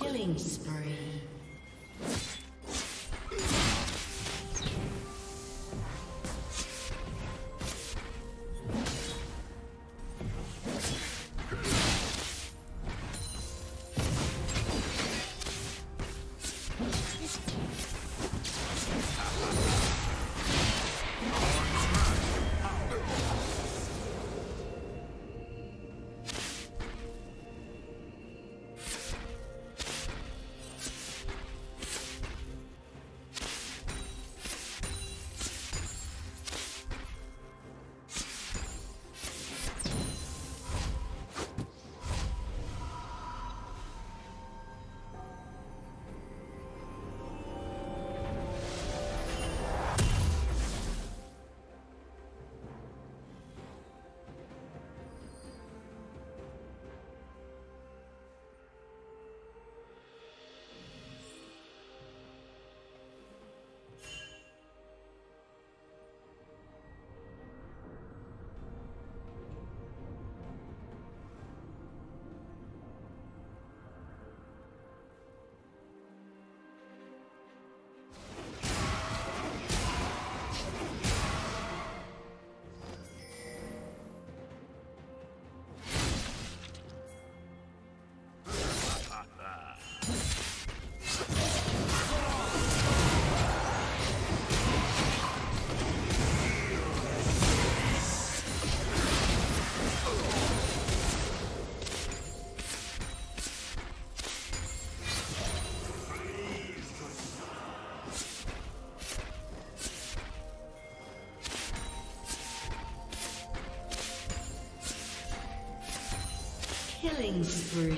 Killing spree. Killing spree.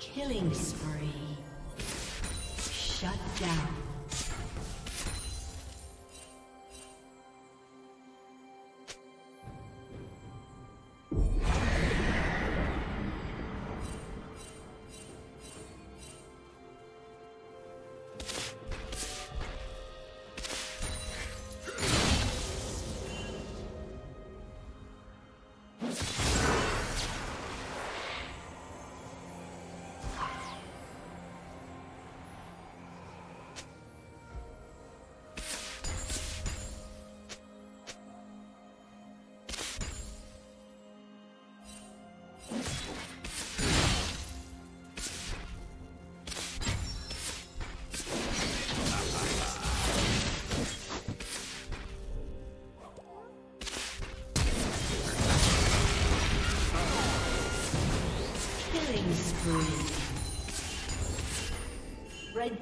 Killing spree. Shut down. Red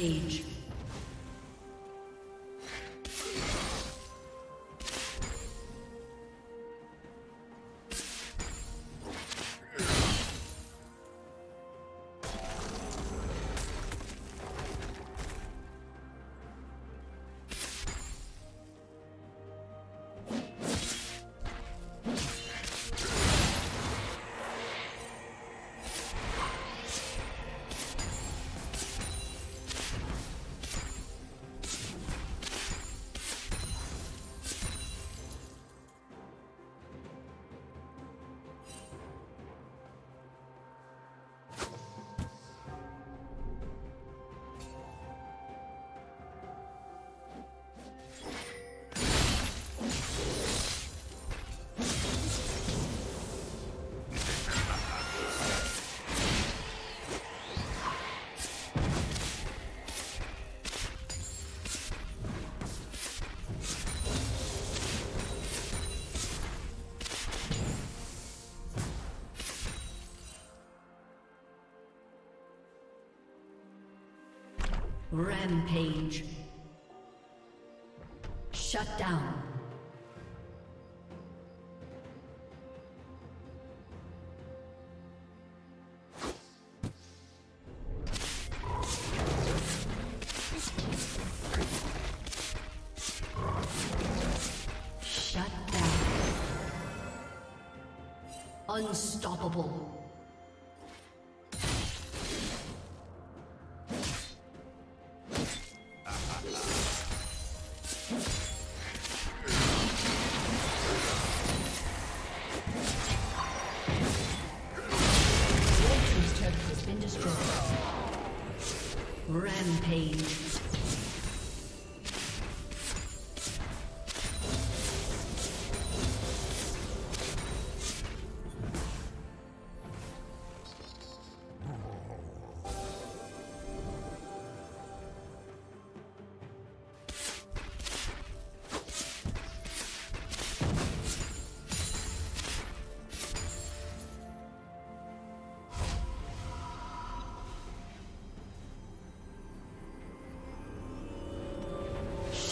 stage. Rampage. Shut down. Shut down. Unstoppable.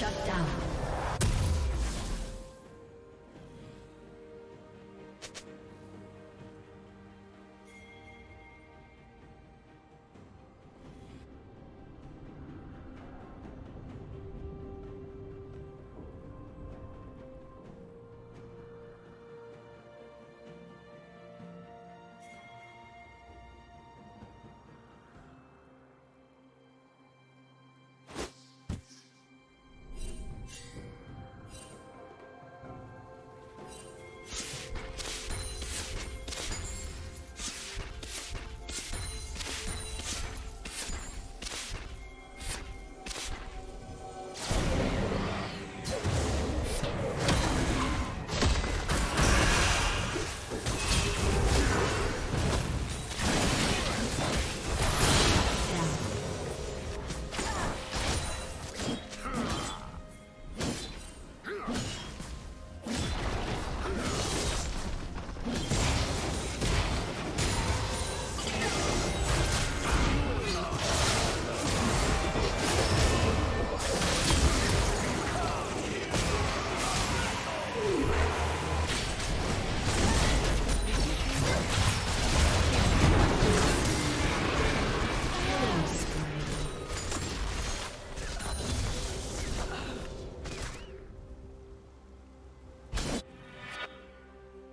Shut down.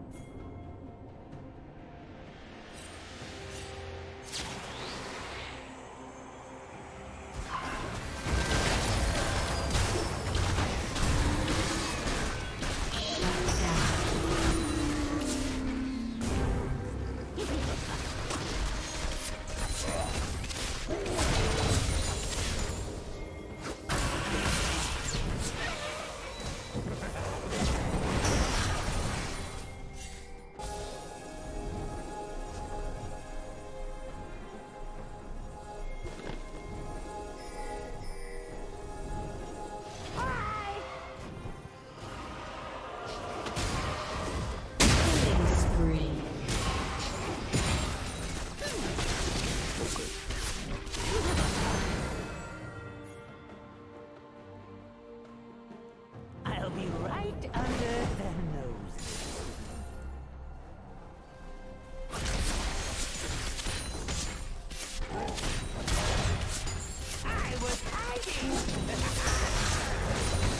Blue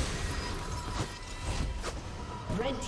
team's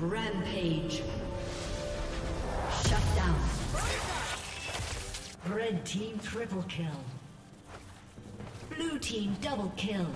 Rampage. Shut down. Red team triple kill. Blue team double kill.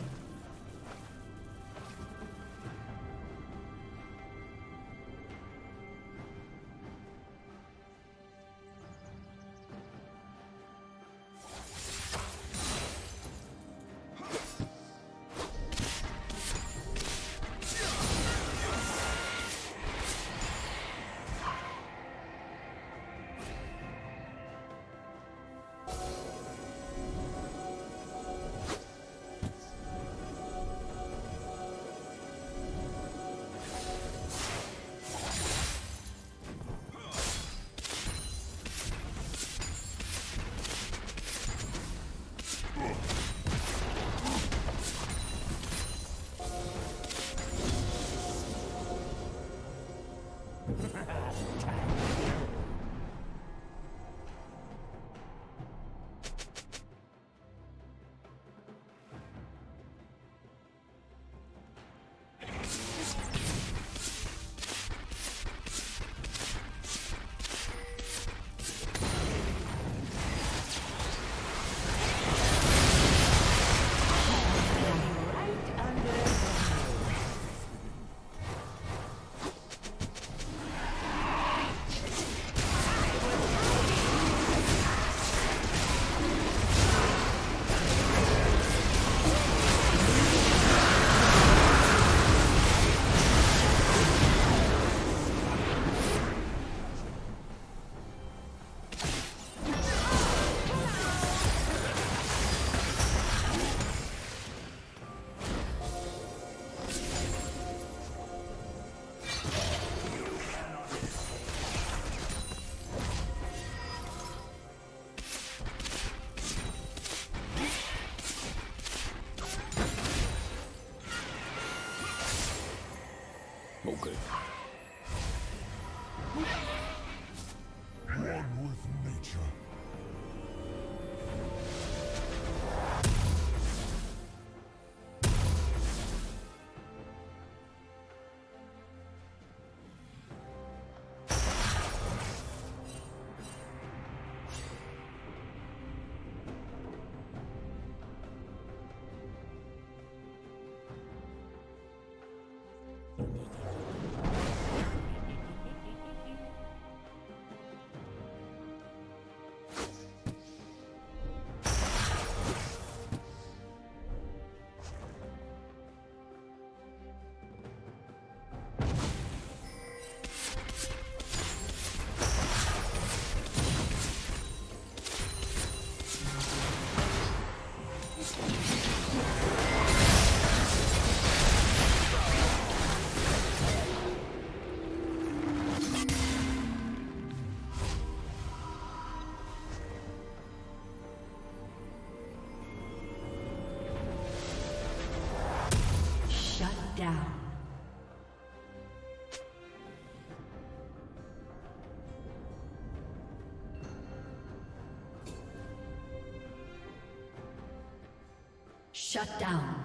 Shut down.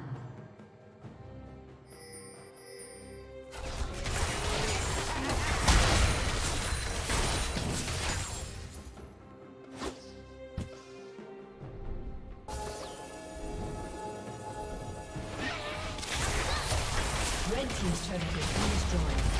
Red team's turret has been destroyed.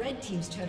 Red team's turret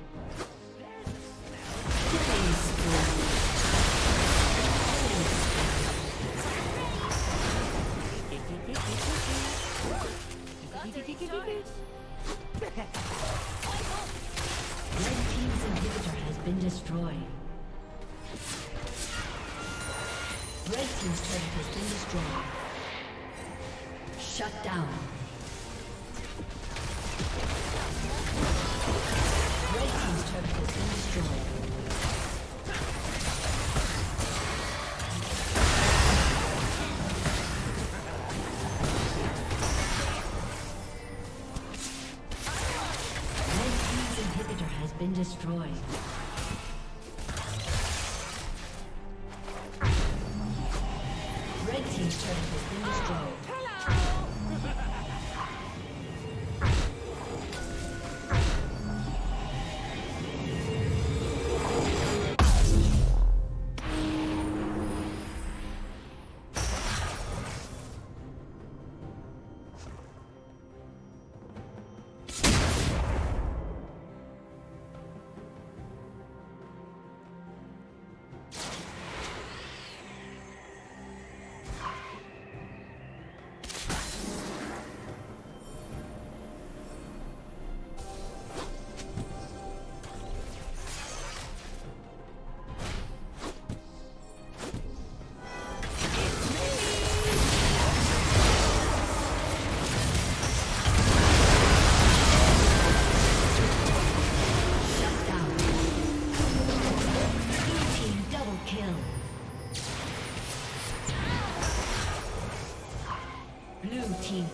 been destroyed. Shut down. Red team's turret has been destroyed. Red team's inhibitor has been destroyed.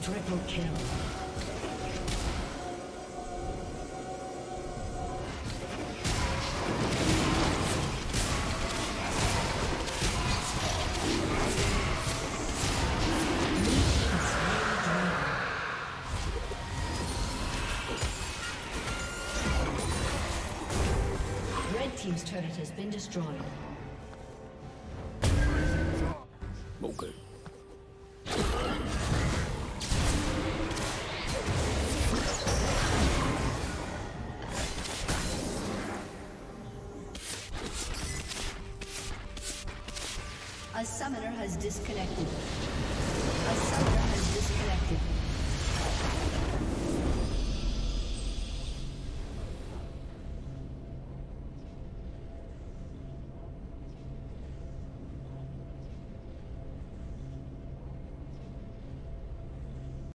Triple kill. Red team's turret has been destroyed. Okay. A summoner has disconnected.